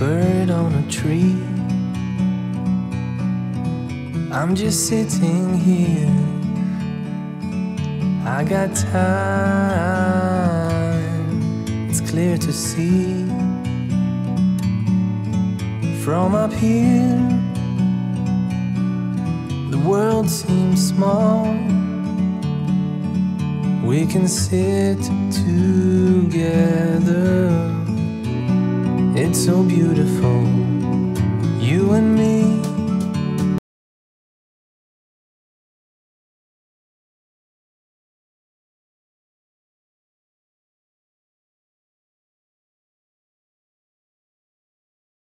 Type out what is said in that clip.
bird on a tree. I'm just sitting here, I got time, it's clear to see. From up here, the world seems small. We can sit together, it's so beautiful, you and me.